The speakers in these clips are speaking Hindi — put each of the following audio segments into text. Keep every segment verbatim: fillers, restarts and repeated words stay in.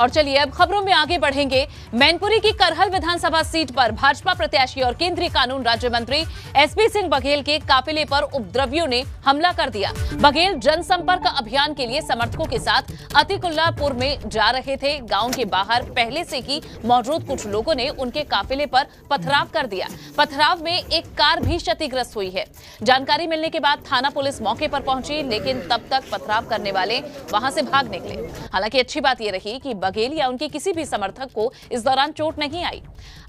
और चलिए अब खबरों में आगे बढ़ेंगे। मैनपुरी की करहल विधानसभा सीट पर भाजपा प्रत्याशी और केंद्रीय कानून राज्य मंत्री एस पी सिंह बघेल के काफिले पर उपद्रवियों ने हमला कर दिया। बघेल जनसंपर्क अभियान के लिए समर्थकों के साथ अतिकुल्लापुर में जा रहे थे। गाँव के बाहर पहले से ही मौजूद कुछ लोगों ने उनके काफिले पर पथराव कर दिया। पथराव में एक कार भी क्षतिग्रस्त हुई है। जानकारी मिलने के बाद थाना पुलिस मौके पर पहुंची, लेकिन तब तक पथराव करने वाले वहां से भाग निकले। हालांकि अच्छी बात यह रही कि बघेल या उनके किसी भी समर्थक को इस दौरान चोट नहीं आई।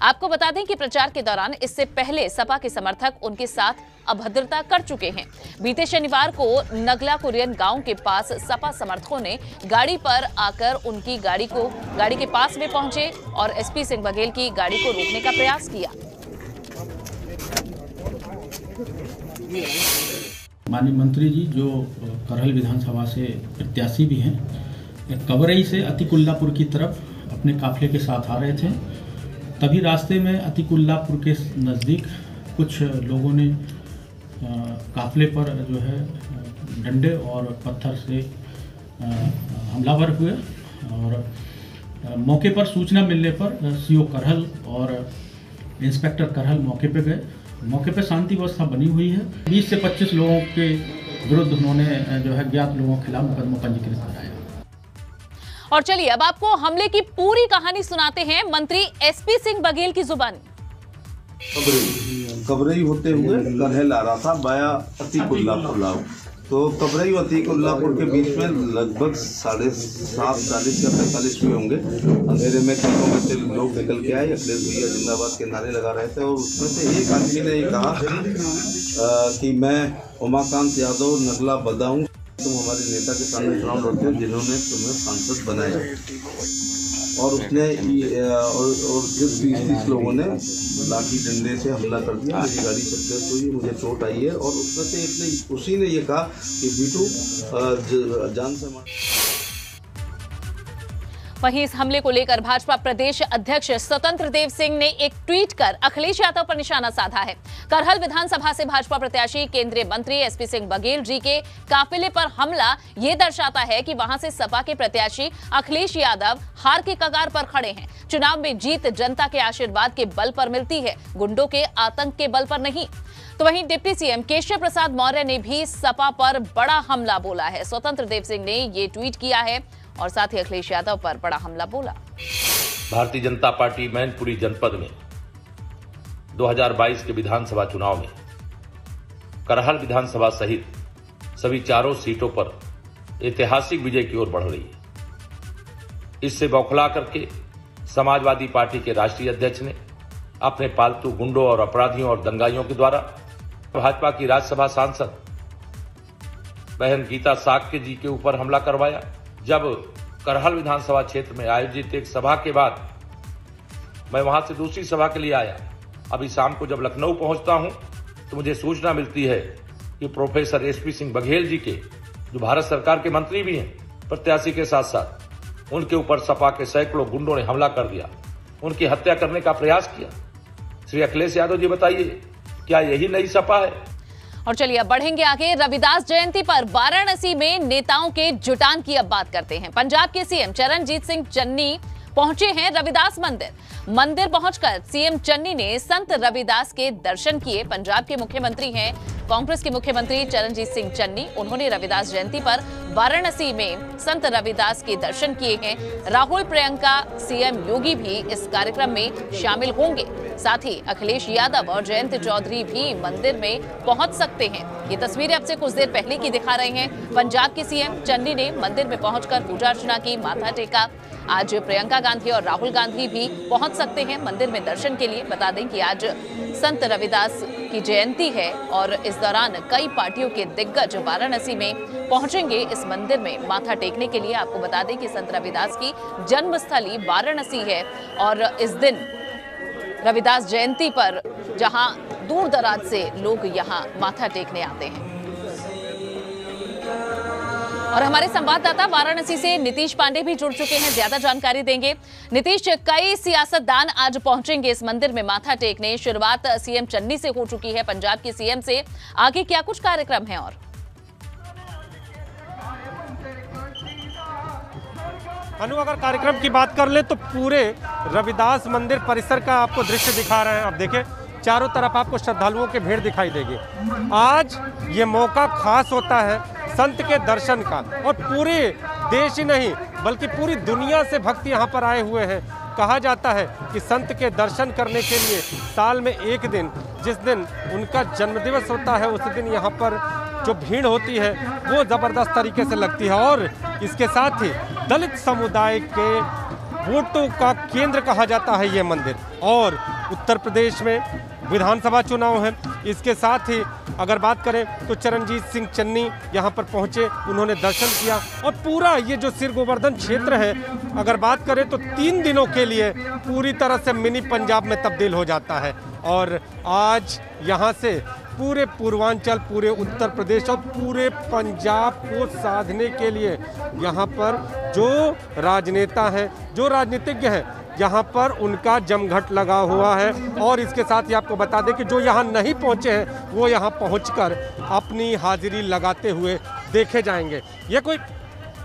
आपको बता दें कि प्रचार के दौरान इससे पहले सपा के समर्थक उनके साथ अभद्रता कर चुके हैं। बीते शनिवार को नगला कुरियन गांव के पास सपा समर्थकों ने गाड़ी पर आकर उनकी गाड़ी को गाड़ी के पास में पहुंचे और एसपी सिंह बघेल की गाड़ी को रोकने का प्रयास किया। माननीय मंत्री जी जो करहल विधानसभा से प्रत्याशी भी हैं, कबरई से अतिकुल्लापुर की तरफ अपने काफिले के साथ आ रहे थे। तभी रास्ते में अतिकुल्लापुर के नज़दीक कुछ लोगों ने काफिले पर जो है डंडे और पत्थर से हमलावर हुए और मौके पर सूचना मिलने पर सीओ करहल और इंस्पेक्टर करहल मौके पर गए। मौके पर शांति व्यवस्था बनी हुई है। बीस से पच्चीस लोगों के विरुद्ध उन्होंने जो है ज्ञात लोगों के खिलाफ मुकदमा पंजीकृत कराया। और चलिए अब आपको हमले की पूरी कहानी सुनाते हैं मंत्री एसपी सिंह बघेल की जुबानी। कबरई होते हुए करहल आ रहा था वाया अतीकुल्लापुर, तो कबरई और अतीकुल्लापुर के बीच में लगभग साढ़े सात चालीस या पैंतालीस हुए होंगे। अंधेरे में खेतों में से लोग निकल के आए, अखिलेश भैया जिंदाबाद के नारे लगा रहे थे और उसमें से एक आदमी ने ये कहा कि मैं उमाकांत यादव नगला बदाऊँ, तुम हमारे नेता के सामने चुनाव लड़ते हो जिन्होंने तुम्हें सांसद बनाया। और उसने और और जिस बीस लोगों ने लाठी डंडे से हमला कर दिया, मेरी गाड़ी क्षतिग्रस्त हुई, मुझे चोट आई है। और उसमें से इतने उसी ने ये कहा कि बीटू जान से मार। वहीं इस हमले को लेकर भाजपा प्रदेश अध्यक्ष स्वतंत्र देव सिंह ने एक ट्वीट कर अखिलेश यादव पर निशाना साधा है। करहल विधानसभा से भाजपा प्रत्याशी केंद्रीय मंत्री एसपी सिंह बघेल जी के काफिले पर हमला ये दर्शाता है कि वहां से सपा के प्रत्याशी अखिलेश यादव हार के कगार पर खड़े हैं। चुनाव में जीत जनता के आशीर्वाद के बल पर मिलती है, गुंडों के आतंक के बल पर नहीं। तो वहीं डिप्टी सीएम केशव प्रसाद मौर्य ने भी सपा पर बड़ा हमला बोला है। स्वतंत्र देव सिंह ने ये ट्वीट किया है और साथ ही अखिलेश यादव पर बड़ा हमला बोला। भारतीय जनता पार्टी मैनपुरी जनपद में दो हज़ार बाईस के विधानसभा चुनाव में करहल विधानसभा सहित सभी चारों सीटों पर ऐतिहासिक विजय की ओर बढ़ रही है। इससे बौखला करके समाजवादी पार्टी के राष्ट्रीय अध्यक्ष ने अपने पालतू गुंडों और अपराधियों और दंगाइयों के द्वारा भाजपा की राज्यसभा सांसद बहन गीता साक्षी जी के ऊपर हमला करवाया। जब करहल विधानसभा क्षेत्र में आयोजित एक सभा के बाद मैं वहां से दूसरी सभा के लिए आया। अभी शाम को जब लखनऊ पहुंचता हूं तो मुझे सूचना मिलती है कि प्रोफेसर एसपी सिंह बघेल जी के, जो भारत सरकार के मंत्री भी हैं, प्रत्याशी के साथ साथ उनके ऊपर सपा के सैकड़ों गुंडों ने हमला कर दिया, उनकी हत्या करने का प्रयास किया। श्री अखिलेश यादव जी बताइए, क्या यही नई सपा है? और चलिए अब बढ़ेंगे आगे। रविदास जयंती पर वाराणसी में नेताओं के जुटान की अब बात करते हैं। पंजाब के सीएम चरणजीत सिंह चन्नी पहुंचे हैं रविदास मंदिर। मंदिर पहुंचकर सीएम चन्नी ने संत रविदास के दर्शन किए। पंजाब के मुख्यमंत्री हैं कांग्रेस के मुख्यमंत्री चरणजीत सिंह चन्नी। उन्होंने रविदास जयंती पर वाराणसी में संत रविदास के दर्शन किए हैं। राहुल, प्रियंका, सीएम योगी भी इस कार्यक्रम में शामिल होंगे। साथ ही अखिलेश यादव और जयंत चौधरी भी मंदिर में पहुंच सकते हैं। ये तस्वीरें अब से कुछ देर पहले की दिखा रहे हैं। पंजाब के सीएम चन्नी ने मंदिर में पहुंचकर पूजा अर्चना की, माथा टेका। आज प्रियंका गांधी और राहुल गांधी भी पहुंच सकते हैं मंदिर में दर्शन के लिए। बता दें कि आज संत रविदास की जयंती है और इस दौरान कई पार्टियों के दिग्गज वाराणसी में पहुंचेंगे इस मंदिर में माथा टेकने के लिए। आपको बता दें कि संत रविदास की जन्मस्थली वाराणसी है और इस दिन रविदास जयंती पर जहां दूर दराज से लोग यहां माथा टेकने आते हैं। और हमारे संवाददाता वाराणसी से नीतीश पांडे भी जुड़ चुके हैं, ज्यादा जानकारी देंगे। नीतीश, कई सियासतदान आज पहुंचेंगे इस मंदिर में माथा टेकने। शुरुआत सीएम चन्नी से हो चुकी है, पंजाब के सीएम से। आगे क्या कुछ कार्यक्रम है? और अनु, अगर कार्यक्रम की बात कर ले तो पूरे रविदास मंदिर परिसर का आपको दृश्य दिखा रहे हैं। आप देखें चारों तरफ आपको श्रद्धालुओं की भीड़ दिखाई देगी। आज ये मौका खास होता है संत के दर्शन का, और पूरे देश ही नहीं बल्कि पूरी दुनिया से भक्त यहाँ पर आए हुए हैं। कहा जाता है कि संत के दर्शन करने के लिए साल में एक दिन, जिस दिन उनका जन्मदिवस होता है, उस दिन यहाँ पर जो भीड़ होती है वो ज़बरदस्त तरीके से लगती है। और इसके साथ ही दलित समुदाय के वोटों का केंद्र कहा जाता है ये मंदिर। और उत्तर प्रदेश में विधानसभा चुनाव है, इसके साथ ही अगर बात करें तो चरणजीत सिंह चन्नी यहाँ पर पहुँचे, उन्होंने दर्शन किया। और पूरा ये जो सिर गोवर्धन क्षेत्र है, अगर बात करें तो तीन दिनों के लिए पूरी तरह से मिनी पंजाब में तब्दील हो जाता है। और आज यहाँ से पूरे पूर्वांचल, पूरे उत्तर प्रदेश और पूरे पंजाब को साधने के लिए यहाँ पर जो राजनेता हैं, जो राजनीतिज्ञ हैं, यहाँ पर उनका जमघट लगा हुआ है। और इसके साथ ही आपको बता दें कि जो यहाँ नहीं पहुँचे हैं वो यहाँ पहुँचकर अपनी हाजिरी लगाते हुए देखे जाएंगे। ये कोई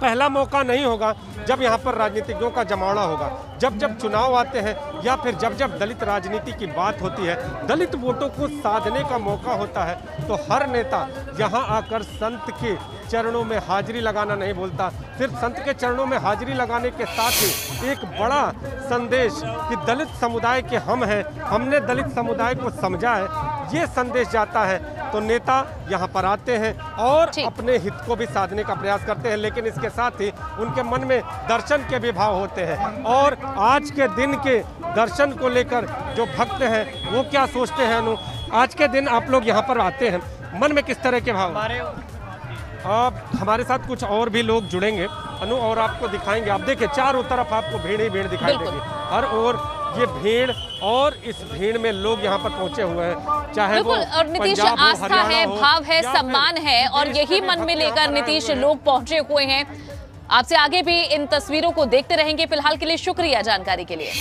पहला मौका नहीं होगा जब यहाँ पर राजनीतिज्ञों का जमावड़ा होगा। जब जब चुनाव आते हैं या फिर जब जब दलित राजनीति की बात होती है, दलित वोटों को साधने का मौका होता है, तो हर नेता यहाँ आकर संत के चरणों में हाजिरी लगाना नहीं भूलता। सिर्फ संत के चरणों में हाजिरी लगाने के साथ ही एक बड़ा संदेश कि दलित समुदाय के हम हैं, हमने दलित समुदाय को समझा है, ये संदेश जाता है। तो नेता यहाँ पर आते हैं और अपने हित को भी साधने का प्रयास करते हैं, लेकिन इसके साथ ही उनके मन में दर्शन के भी भाव होते हैं। और आज के दिन के दर्शन को लेकर जो भक्त हैं वो क्या सोचते हैं? अनु, आज के दिन आप लोग यहाँ पर आते हैं, मन में किस तरह के भाव? आप हमारे साथ कुछ और भी लोग जुड़ेंगे अनु, और आपको दिखाएंगे। आप देखिए चारों तरफ आपको भीड़ ही भीड़ दिखाई देगी, हर ओर ये भीड़, और इस भीड़ में लोग यहाँ पर पहुँचे हुए हैं। चाहे वो और नीतीश, आस्था है, भाव है, सम्मान है, और यही मन में लेकर नीतीश लोग पहुँचे हुए हैं। आपसे आगे भी इन तस्वीरों को देखते रहेंगे। फिलहाल के लिए शुक्रिया जानकारी के लिए।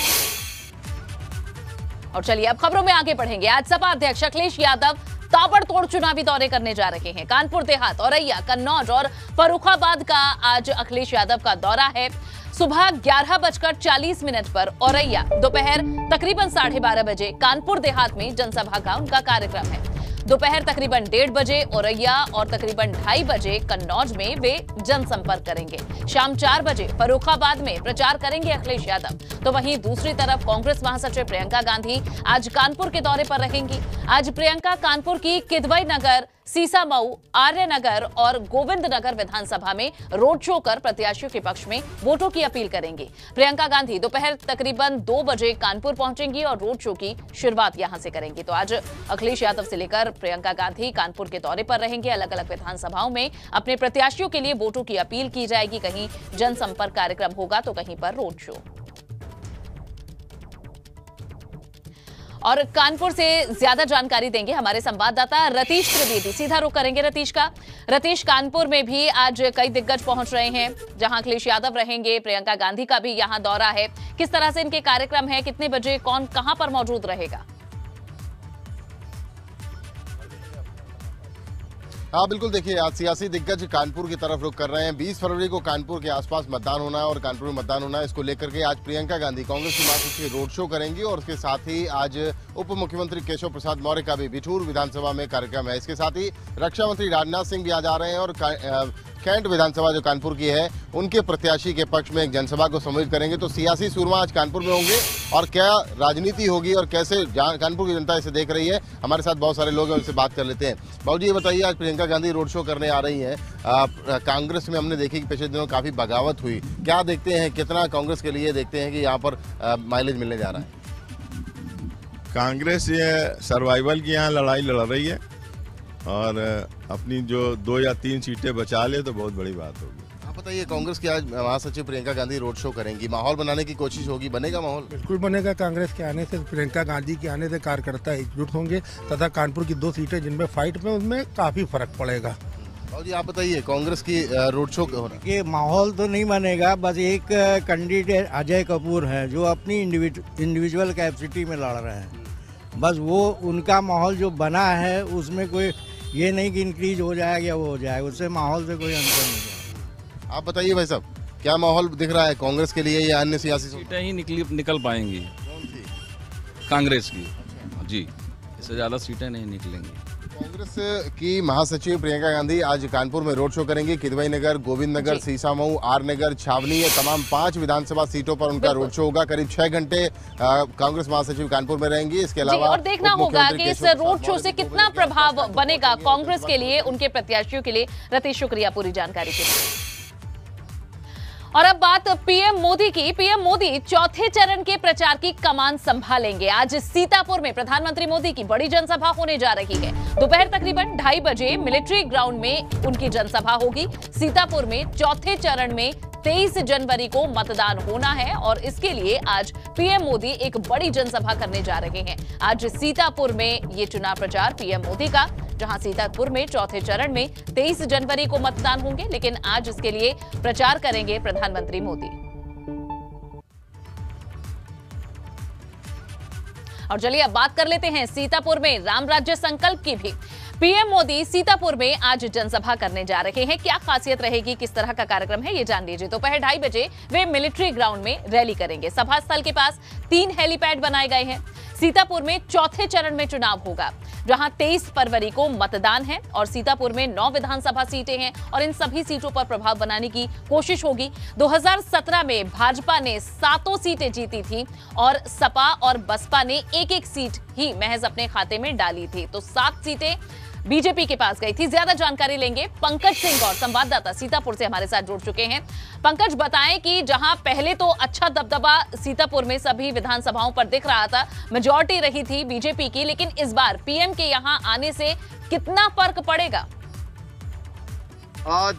और चलिए अब खबरों में आगे बढ़ेंगे। आज सपा अध्यक्ष अखिलेश यादव ताबड़तोड़ चुनावी दौरे करने जा रहे हैं। कानपुर देहात, औरैया, कन्नौज और फर्रुखाबाद का आज अखिलेश यादव का दौरा है। सुबह ग्यारह बजकर चालीस मिनट पर औरैया, दोपहर तकरीबन साढ़े बारह बजे कानपुर देहात में जनसभा का उनका कार्यक्रम है। दोपहर तकरीबन डेढ़ बजे औरैया और तकरीबन ढाई बजे कन्नौज में वे जनसंपर्क करेंगे। शाम चार बजे फर्रुखाबाद में प्रचार करेंगे अखिलेश यादव। तो वहीं दूसरी तरफ कांग्रेस महासचिव प्रियंका गांधी आज कानपुर के दौरे पर रहेंगी। आज प्रियंका कानपुर की किदवई नगर, सीसामऊ, आर्य नगर और गोविंद नगर विधानसभा में रोड शो कर प्रत्याशियों के पक्ष में वोटों की अपील करेंगी। प्रियंका गांधी दोपहर तकरीबन दो बजे कानपुर पहुंचेंगी और रोड शो की शुरुआत यहां से करेंगी। तो आज अखिलेश यादव से लेकर प्रियंका गांधी कानपुर के दौरे पर रहेंगे। अलग अलग विधानसभाओं में अपने प्रत्याशियों के लिए वोटों की अपील की जाएगी। कहीं जनसंपर्क कार्यक्रम होगा तो कहीं पर रोड शो। और कानपुर से ज्यादा जानकारी देंगे हमारे संवाददाता रतीश त्रिवेदी। सीधा रुख करेंगे रतीश का। रतीश, कानपुर में भी आज कई दिग्गज पहुंच रहे हैं, जहां अखिलेश यादव रहेंगे, प्रियंका गांधी का भी यहां दौरा है। किस तरह से इनके कार्यक्रम है, कितने बजे कौन कहां पर मौजूद रहेगा? हाँ बिल्कुल, देखिए आज सियासी दिग्गज कानपुर की तरफ रुख कर रहे हैं। बीस फरवरी को कानपुर के आसपास मतदान होना है और कानपुर में मतदान होना है, इसको लेकर के आज प्रियंका गांधी कांग्रेस की महासचिव रोड शो करेंगी। और उसके साथ ही आज उप मुख्यमंत्री केशव प्रसाद मौर्य का भी बिठूर विधानसभा में कार्यक्रम है। इसके साथ ही रक्षा मंत्री राजनाथ सिंह भी आज आ रहे हैं और कैंट विधानसभा जो कानपुर की है उनके प्रत्याशी के पक्ष में एक जनसभा को संबोधित करेंगे। तो सियासी सूरमा आज कानपुर में होंगे, और क्या राजनीति होगी और कैसे कानपुर की जनता इसे देख रही है, हमारे साथ बहुत सारे लोग हैं, उनसे बात कर लेते हैं। बाबूजी ये बताइए, आज प्रियंका गांधी रोड शो करने आ रही हैं कांग्रेस में, हमने देखी कि पिछले दिनों काफ़ी बगावत हुई, क्या देखते हैं, कितना कांग्रेस के लिए देखते हैं कि यहाँ पर माइलेज मिलने जा रहा है? कांग्रेस ये सर्वाइवल की यहाँ लड़ाई लड़ रही है, और अपनी जो दो या तीन सीटें बचा ले तो बहुत बड़ी बात होगी। आप बताइए, कांग्रेस की आज महासचिव प्रियंका गांधी रोड शो करेंगी, माहौल बनाने की कोशिश होगी, बनेगा माहौल? बिल्कुल बनेगा। कांग्रेस के आने से, प्रियंका गांधी के आने से कार्यकर्ता एकजुट होंगे, तथा कानपुर की दो सीटें जिनमें फाइट में, उनमें काफ़ी फर्क पड़ेगा। और जी आप बताइए, कांग्रेस की रोड शो हो रहा है, माहौल तो नहीं बनेगा, बस एक कैंडिडेट अजय कपूर है जो अपनी इंडिविजुअल कैपेसिटी में लड़ रहे हैं, बस वो उनका माहौल जो बना है उसमें कोई ये नहीं कि इंक्रीज हो जाएगा या वो हो जाएगा, उससे माहौल से कोई अंतर नहीं है। आप बताइए भाई साहब। क्या माहौल दिख रहा है कांग्रेस के लिए या अन्य सियासी सीटें ही निकली निकल पाएंगी? कांग्रेस की जी, इससे ज़्यादा सीटें नहीं निकलेंगी। कांग्रेस की महासचिव प्रियंका गांधी आज कानपुर में रोड शो करेंगी। किदवाई नगर, गोविंद नगर, सीसामऊ, आर नगर, छावनी, तमाम पांच विधानसभा सीटों पर उनका रोड शो होगा। करीब छह घंटे कांग्रेस महासचिव कानपुर में रहेंगी। इसके अलावा और देखना होगा कि इस रोड शो से कितना प्रभाव बनेगा कांग्रेस के लिए, उनके प्रत्याशियों के लिए। रतीश, शुक्रिया पूरी जानकारी के लिए। और अब बात पीएम मोदी की। पीएम मोदी चौथे चरण के प्रचार की कमान संभालेंगे। आज सीतापुर में प्रधानमंत्री मोदी की बड़ी जनसभा होने जा रही है। दोपहर तकरीबन ढाई बजे मिलिट्री ग्राउंड में उनकी जनसभा होगी। सीतापुर में चौथे चरण में तेईस जनवरी को मतदान होना है और इसके लिए आज पीएम मोदी एक बड़ी जनसभा करने जा रहे हैं। आज सीतापुर में ये चुनाव प्रचार पीएम मोदी का, जहां सीतापुर में चौथे चरण में तेईस जनवरी को मतदान होंगे, लेकिन आज इसके लिए प्रचार करेंगे प्रधानमंत्री मोदी। और चलिए अब बात कर लेते हैं सीतापुर में राम राज्य संकल्प की भी। पीएम मोदी सीतापुर में आज जनसभा करने जा रहे हैं। क्या खासियत रहेगी, किस तरह का कार्यक्रम है, ये जान लीजिए। दोपहर ढाई बजे वे मिलिट्री ग्राउंड में रैली करेंगे। सभा स्थल के पास तीन हेलीपैड बनाए गए हैं। सीतापुर में चौथे चरण में चुनाव होगा, जहां तेईस फरवरी को मतदान है और सीतापुर में नौ विधानसभा सीटें हैं और इन सभी सीटों पर प्रभाव बनाने की कोशिश होगी। दो हज़ार सत्रह में भाजपा ने सातों सीटें जीती थी और सपा और बसपा ने एक एक सीट ही महज अपने खाते में डाली थी, तो सात सीटें बीजेपी के पास गई थी। ज्यादा जानकारी लेंगे पंकज सिंह, और संवाददाता सीतापुर से हमारे साथ जुड़ चुके हैं। पंकज, बताएं कि जहां पहले तो अच्छा दबदबा सीतापुर में सभी विधानसभाओं पर दिख रहा था, मेजॉरिटी रही थी बीजेपी की, लेकिन इस बार पीएम के यहां आने से कितना फर्क पड़ेगा?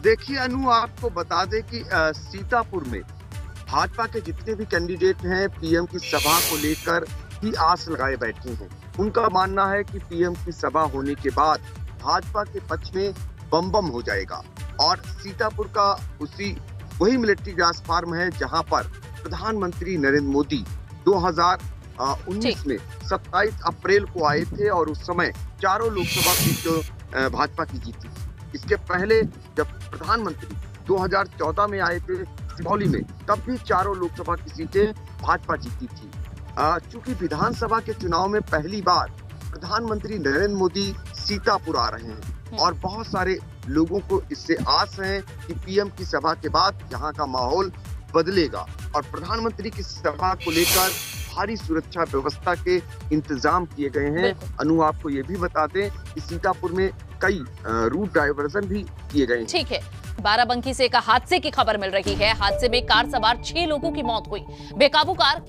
देखिए अनु, आपको बता दें कि आ, सीतापुर में भाजपा के जितने भी कैंडिडेट हैं पीएम की सभा को लेकर ही आस लगाए बैठे हैं। उनका मानना है कि पीएम की सभा होने के बाद भाजपा के पक्ष में बम बम हो जाएगा। और सीतापुर का उसी वही मिलिट्री ग्रास फार्म है जहां पर प्रधानमंत्री नरेंद्र मोदी दो हज़ार उन्नीस में सत्ताईस अप्रैल को आए थे और उस समय चारों लोकसभा सीट भाजपा की जीती। इसके पहले जब प्रधानमंत्री दो हज़ार चौदह में आए थे सिंगरौली में, तब भी चारों लोकसभा की सीटें भाजपा जीती थी। चूंकि विधानसभा के चुनाव में पहली बार प्रधानमंत्री नरेंद्र मोदी सीतापुर आ रहे हैं और बहुत सारे लोगों को इससे आस है कि पीएम की सभा के बाद यहाँ का माहौल बदलेगा और प्रधानमंत्री की सभा को लेकर भारी सुरक्षा व्यवस्था के इंतजाम किए गए हैं। अनु, आपको ये भी बता दें कि सीतापुर में कई रूट डायवर्जन भी किए गए हैं। ठीक है, बाराबंकी से एक हादसे की खबर मिल रही है। हादसे में कार सवार छह लोगों की मौत हुई। बेकाबू कार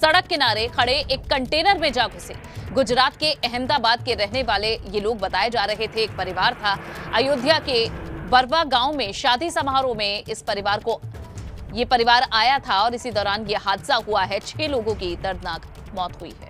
सड़क किनारे खड़े एक कंटेनर में जा घुसे। गुजरात के अहमदाबाद के रहने वाले ये लोग बताए जा रहे थे। एक परिवार था अयोध्या के बरवा गांव में, शादी समारोह में इस परिवार को ये परिवार आया था और इसी दौरान ये हादसा हुआ है। छह लोगों की दर्दनाक मौत हुई है।